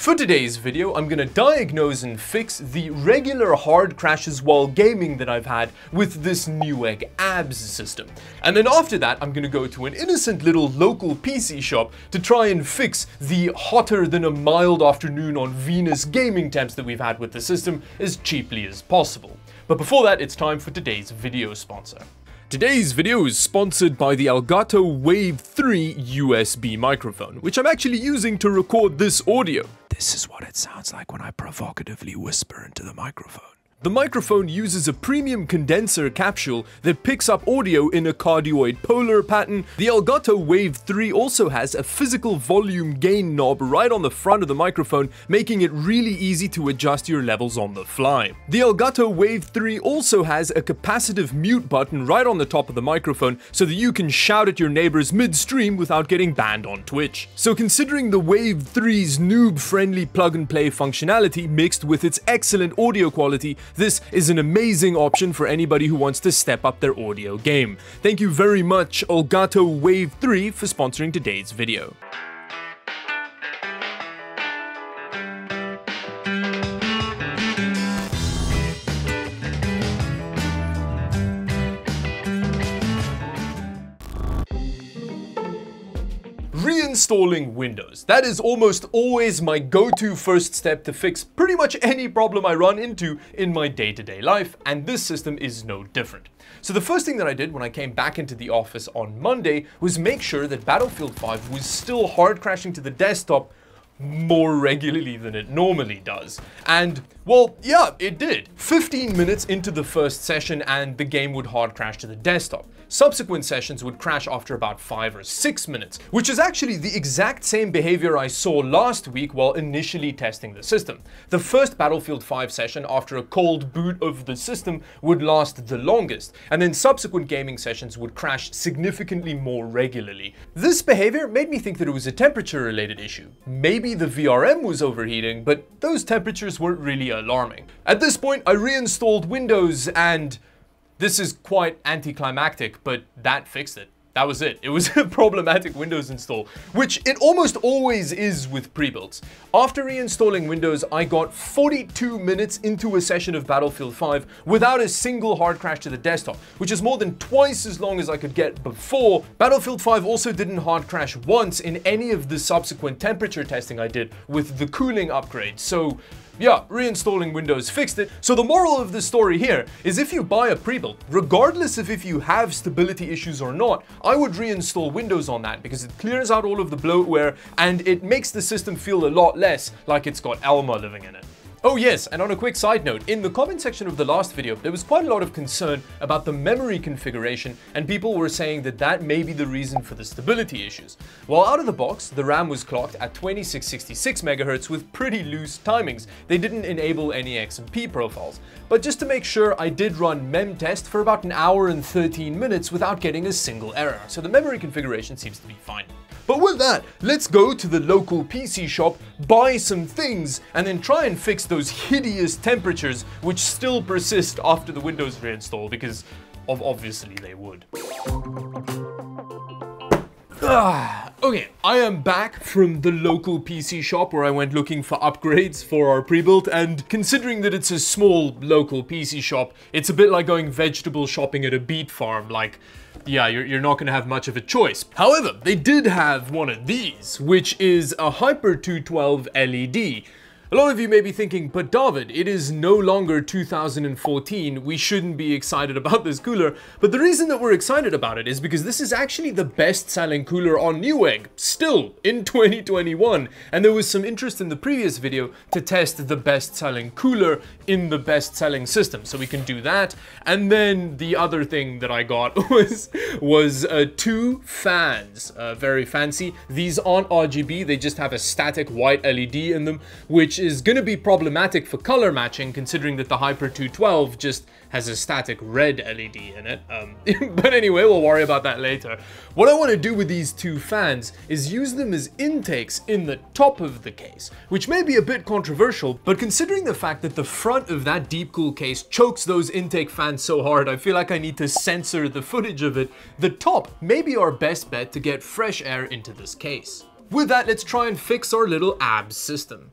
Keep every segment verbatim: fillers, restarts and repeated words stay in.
For today's video, I'm gonna diagnose and fix the regular hard crashes while gaming that I've had with this Newegg A B S system. And then after that, I'm gonna go to an innocent little local P C shop to try and fix the hotter than a mild afternoon on Venus gaming temps that we've had with the system as cheaply as possible. But before that, it's time for today's video sponsor. Today's video is sponsored by the Elgato Wave three U S B microphone, which I'm actually using to record this audio. This is what it sounds like when I provocatively whisper into the microphone. The microphone uses a premium condenser capsule that picks up audio in a cardioid polar pattern. The Elgato Wave three also has a physical volume gain knob right on the front of the microphone, making it really easy to adjust your levels on the fly. The Elgato Wave three also has a capacitive mute button right on the top of the microphone so that you can shout at your neighbors midstream without getting banned on Twitch. So considering the Wave three's noob-friendly plug-and-play functionality mixed with its excellent audio quality, this is an amazing option for anybody who wants to step up their audio game. Thank you very much, Elgato Wave three, for sponsoring today's video. Reinstalling Windows. That is almost always my go-to first step to fix pretty much any problem I run into in my day-to-day life, and this system is no different. So the first thing that I did when I came back into the office on Monday was make sure that Battlefield five was still hard crashing to the desktop more regularly than it normally does. And, well, yeah, it did. fifteen minutes into the first session and the game would hard crash to the desktop. Subsequent sessions would crash after about five or six minutes, which is actually the exact same behavior I saw last week while initially testing the system. The first Battlefield five session after a cold boot of the system would last the longest, and then subsequent gaming sessions would crash significantly more regularly. This behavior made me think that it was a temperature-related issue. Maybe the V R M was overheating, but those temperatures weren't really alarming. At this point, I reinstalled Windows, and this is quite anticlimactic, but that fixed it. That was it. It was a problematic Windows install, which it almost always is with pre-builds. After reinstalling Windows, I got forty-two minutes into a session of Battlefield five without a single hard crash to the desktop, which is more than twice as long as I could get before. Battlefield five also didn't hard crash once in any of the subsequent temperature testing I did with the cooling upgrade, so yeah, reinstalling Windows fixed it. So the moral of the story here is if you buy a pre-built, regardless of if you have stability issues or not, I would reinstall Windows on that because it clears out all of the bloatware and it makes the system feel a lot less like it's got Elma living in it. Oh yes, and on a quick side note, in the comment section of the last video, there was quite a lot of concern about the memory configuration, and people were saying that that may be the reason for the stability issues. Well, out of the box, the RAM was clocked at twenty-six sixty-six megahertz with pretty loose timings. They didn't enable any X M P profiles. But just to make sure, I did run MemTest for about an hour and thirteen minutes without getting a single error, so the memory configuration seems to be fine. But with that, let's go to the local P C shop, buy some things, and then try and fix those hideous temperatures which still persist after the Windows reinstall, because of obviously they would. Ah, okay, I am back from the local P C shop where I went looking for upgrades for our pre-built, and considering that it's a small local P C shop, it's a bit like going vegetable shopping at a beet farm. Like, yeah, you're, you're not gonna have much of a choice. However, they did have one of these, which is a Hyper two twelve L E D. A lot of you may be thinking, but David, it is no longer two thousand fourteen, we shouldn't be excited about this cooler. But the reason that we're excited about it is because this is actually the best-selling cooler on Newegg, still, in twenty twenty-one. And there was some interest in the previous video to test the best-selling cooler in the best-selling system, so we can do that. And then the other thing that I got was, was uh, two fans, uh, very fancy. These aren't R G B, they just have a static white L E D in them, which is going to be problematic for color matching, considering that the Hyper two twelve just has a static red L E D in it. Um, but anyway, we'll worry about that later. What I want to do with these two fans is use them as intakes in the top of the case, which may be a bit controversial, but considering the fact that the front of that Deepcool case chokes those intake fans so hard, I feel like I need to censor the footage of it. The top may be our best bet to get fresh air into this case. With that, let's try and fix our little A B S system.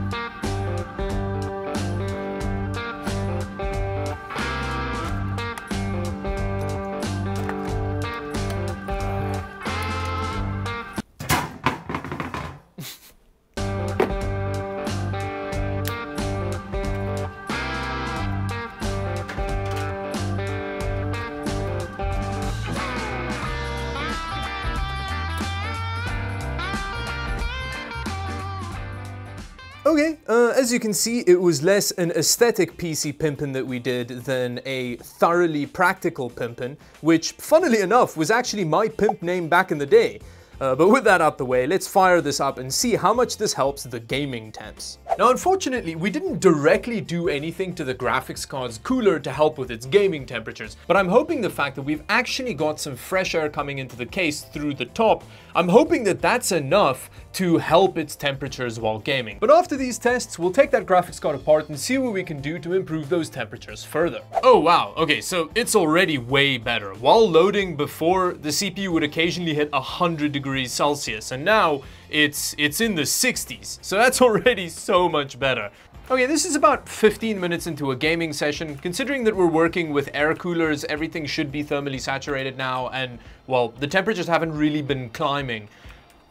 Okay, uh, as you can see, it was less an aesthetic P C pimpin' that we did than a thoroughly practical pimpin', which, funnily enough, was actually my pimp name back in the day. Uh, but with that out the way, let's fire this up and see how much this helps the gaming temps. Now, unfortunately, we didn't directly do anything to the graphics card's cooler to help with its gaming temperatures, but I'm hoping the fact that we've actually got some fresh air coming into the case through the top, I'm hoping that that's enough to help its temperatures while gaming. But after these tests, we'll take that graphics card apart and see what we can do to improve those temperatures further. Oh wow, okay, so it's already way better. While loading before, the C P U would occasionally hit one hundred degrees Celsius, and now it's, it's in the sixties, so that's already so much better. Okay, this is about fifteen minutes into a gaming session. Considering that we're working with air coolers, everything should be thermally saturated now, and, well, the temperatures haven't really been climbing.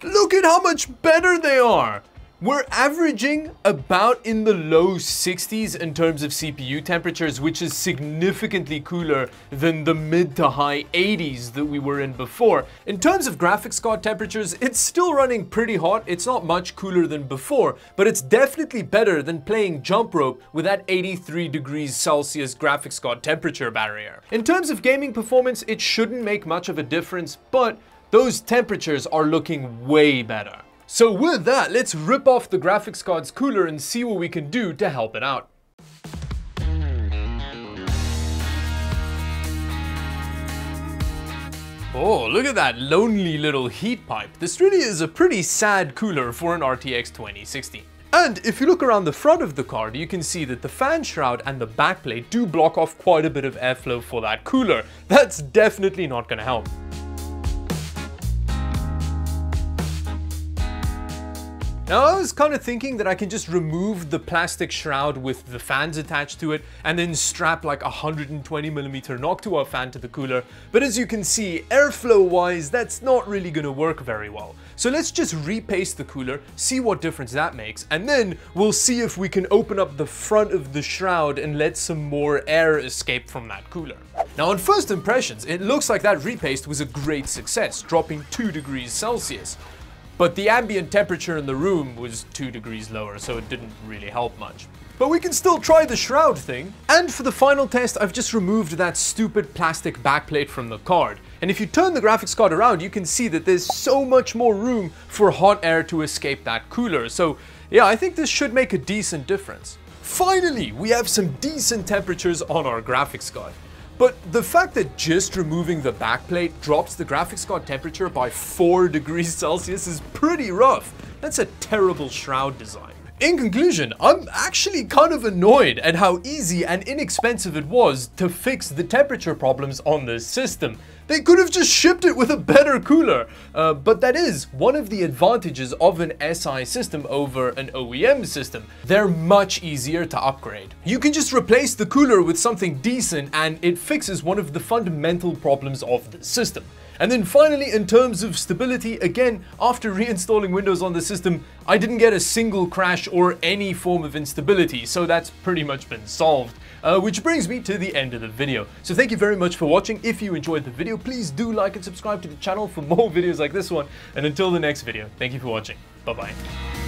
Look at how much better they are! We're averaging about in the low sixties in terms of C P U temperatures, which is significantly cooler than the mid to high eighties that we were in before. In terms of graphics card temperatures, it's still running pretty hot. It's not much cooler than before, but it's definitely better than playing jump rope with that eighty-three degrees Celsius graphics card temperature barrier. In terms of gaming performance, it shouldn't make much of a difference, but those temperatures are looking way better. So with that, let's rip off the graphics card's cooler and see what we can do to help it out. Oh, look at that lonely little heat pipe. This really is a pretty sad cooler for an R T X twenty sixty. And if you look around the front of the card, you can see that the fan shroud and the backplate do block off quite a bit of airflow for that cooler. That's definitely not gonna help. Now, I was kind of thinking that I can just remove the plastic shroud with the fans attached to it and then strap like a one hundred twenty millimeter Noctua fan to the cooler, but as you can see, airflow wise, that's not really going to work very well. So let's just repaste the cooler, see what difference that makes, and then we'll see if we can open up the front of the shroud and let some more air escape from that cooler. Now, on first impressions, it looks like that repaste was a great success, dropping two degrees Celsius. But the ambient temperature in the room was two degrees lower, so it didn't really help much. But we can still try the shroud thing. And for the final test, I've just removed that stupid plastic backplate from the card. And if you turn the graphics card around, you can see that there's so much more room for hot air to escape that cooler. So yeah, I think this should make a decent difference. Finally, we have some decent temperatures on our graphics card. But the fact that just removing the backplate drops the graphics card temperature by four degrees Celsius is pretty rough. That's a terrible shroud design. In conclusion, I'm actually kind of annoyed at how easy and inexpensive it was to fix the temperature problems on this system. They could have just shipped it with a better cooler. Uh, but that is one of the advantages of an S I system over an O E M system. They're much easier to upgrade. You can just replace the cooler with something decent and it fixes one of the fundamental problems of the system. And then finally, in terms of stability, again, after reinstalling Windows on the system, I didn't get a single crash or any form of instability, so that's pretty much been solved. Uh, which brings me to the end of the video. So thank you very much for watching. If you enjoyed the video, please do like and subscribe to the channel for more videos like this one. And until the next video, thank you for watching. Bye-bye.